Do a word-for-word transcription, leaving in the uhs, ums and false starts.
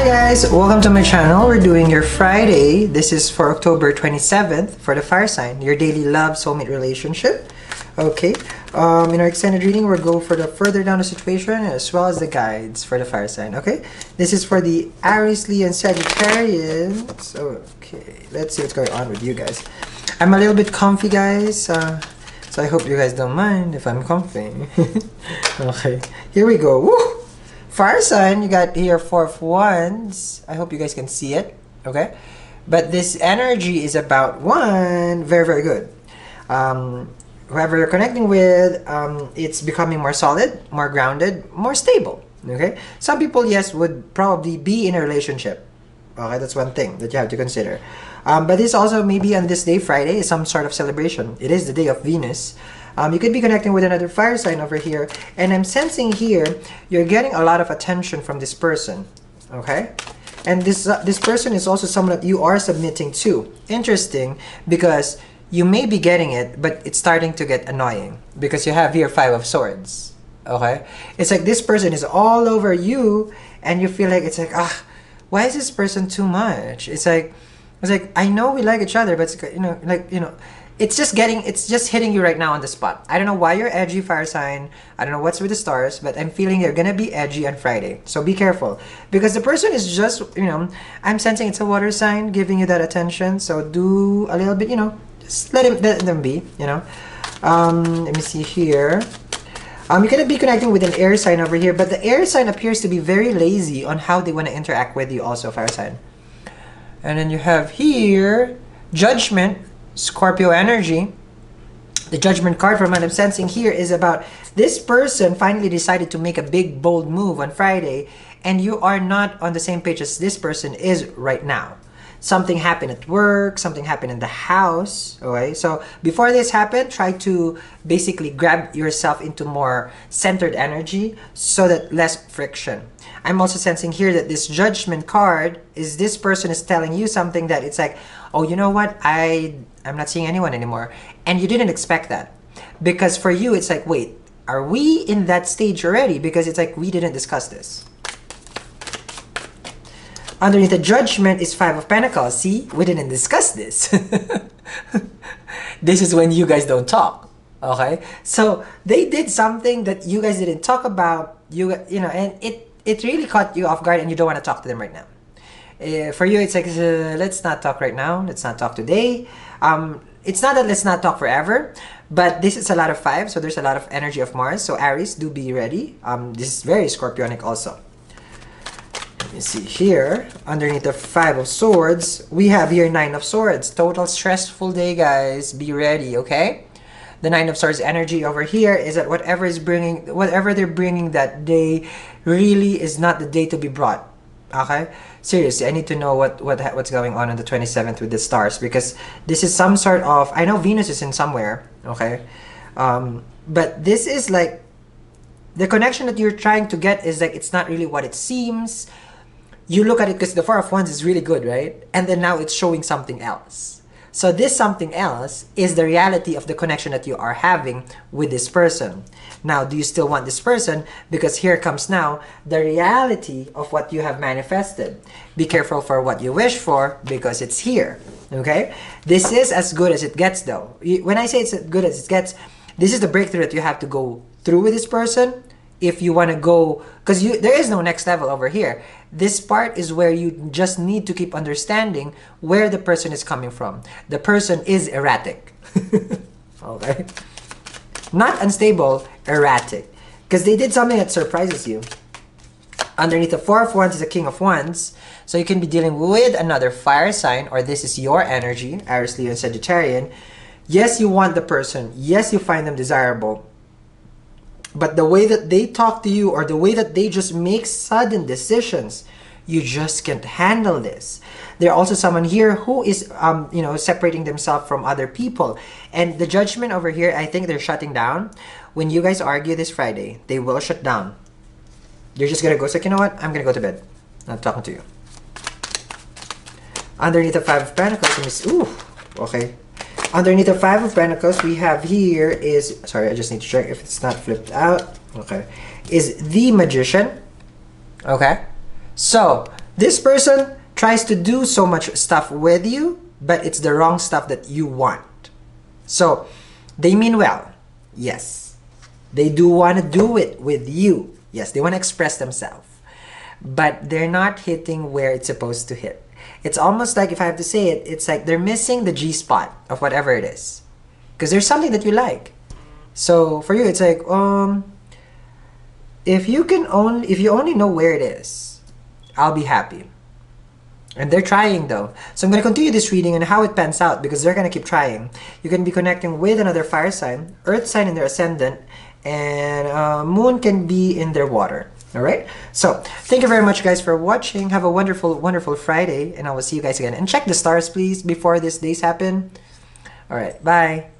Hi guys! Welcome to my channel. We're doing your Friday. This is for October twenty-seventh for the fire sign, your daily love soulmate relationship. Okay, um, in our extended reading, we'll go for the further down the situation as well as the guides for the fire sign. Okay, this is for the Aries, Leo, and Sagittarius. Okay, let's see what's going on with you guys. I'm a little bit comfy, guys. Uh, so I hope you guys don't mind if I'm comfy. Okay, here we go. Woo! Fire sign, you got here four of wands. I hope you guys can see it, okay? But this energy is about one, very, very good. Um, whoever you're connecting with, um, it's becoming more solid, more grounded, more stable, okay? Some people, yes, would probably be in a relationship. Okay, that's one thing that you have to consider. Um, but this also maybe on this day, Friday, is some sort of celebration. It is the day of Venus. Um, you could be connecting with another fire sign over here, and I'm sensing here you're getting a lot of attention from this person, okay? And this uh, this person is also someone that you are submitting to. Interesting, because you may be getting it, but it's starting to get annoying because you have here five of swords, okay? It's like this person is all over you, and you feel like it's like, ah, why is this person too much? It's like, it's like I know we like each other, but it's, you know, like you know. It's just getting, it's just hitting you right now on the spot. I don't know why you're edgy, fire sign. I don't know what's with the stars, but I'm feeling you're gonna be edgy on Friday. So be careful. Because the person is just, you know, I'm sensing it's a water sign giving you that attention. So do a little bit, you know, just let, him, let them be, you know. Um, let me see here. Um, you're gonna be connecting with an air sign over here, but the air sign appears to be very lazy on how they wanna interact with you also, fire sign. And then you have here, judgment. Scorpio energy. The judgment card from what I'm sensing here is about this person finally decided to make a big bold move on Friday, and you are not on the same page as this person is right now. Something happened at work, something happened in the house, okay? So before this happened, try to basically grab yourself into more centered energy so that less friction. I'm also sensing here that this judgment card is this person is telling you something that it's like, oh, you know what? I, I'm not seeing anyone anymore. And you didn't expect that. Because for you, it's like, wait, are we in that stage already? Because it's like, we didn't discuss this. Underneath the judgment is five of pentacles. See, we didn't discuss this. This is when you guys don't talk, okay? So they did something that you guys didn't talk about, you you know, and it, it really caught you off guard and you don't want to talk to them right now. Uh, for you, it's like, uh, let's not talk right now, let's not talk today. Um, it's not that let's not talk forever, but this is a lot of five, so there's a lot of energy of Mars. So Aries, do be ready. Um, this is very Scorpionic also. Let me see here, underneath the five of swords, we have here nine of swords. Total stressful day, guys. Be ready, okay? The nine of swords energy over here is that whatever is bringing, whatever they're bringing that day, really is not the day to be brought. Okay, seriously, I need to know what what what's going on on the twenty-seventh with the stars, because this is some sort of. I know Venus is in somewhere, okay, um, but this is like the connection that you're trying to get is like it's not really what it seems. You look at it because the four of wands is really good, right? And then now it's showing something else. So this something else is the reality of the connection that you are having with this person. Now, do you still want this person? Because here comes now the reality of what you have manifested. Be careful for what you wish for because it's here, okay? This is as good as it gets, though. When I say it's as good as it gets, this is the breakthrough that you have to go through with this person. If you want to go, because you there is no next level over here. This part is where you just need to keep understanding where the person is coming from. The person is erratic. Okay? Not unstable, erratic. Because they did something that surprises you. Underneath the four of wands is the king of wands. So you can be dealing with another fire sign, or this is your energy, Aries, Leo, and Sagittarian. Yes, you want the person. Yes, you find them desirable. But the way that they talk to you or the way that they just make sudden decisions, you just can't handle this. There are also someone here who is, um, you know, separating themselves from other people. And the judgment over here, I think they're shutting down. When you guys argue this Friday, they will shut down. You're just going to go, it's like, you know what? I'm going to go to bed. I'm talking to you. Underneath the five of pentacles, ooh, okay. Underneath the five of pentacles, we have here is, sorry, I just need to check if it's not flipped out. Okay, is the magician. Okay, so This person tries to do so much stuff with you, but it's the wrong stuff that you want. So they mean well, yes. They do want to do it with you, yes. They want to express themselves, but they're not hitting where it's supposed to hit. It's almost like, if I have to say it, it's like they're missing the G-spot of whatever it is, because there's something that you like. So for you, it's like, um, if you can only, if you only know where it is, I'll be happy. And they're trying though. So I'm going to continue this reading and how it pans out, because they're going to keep trying. You can be connecting with another fire sign, earth sign in their ascendant, and uh, moon can be in their water. Alright, so thank you very much guys for watching. Have a wonderful, wonderful Friday, and I will see you guys again. And check the stars please before these days happen. Alright, bye.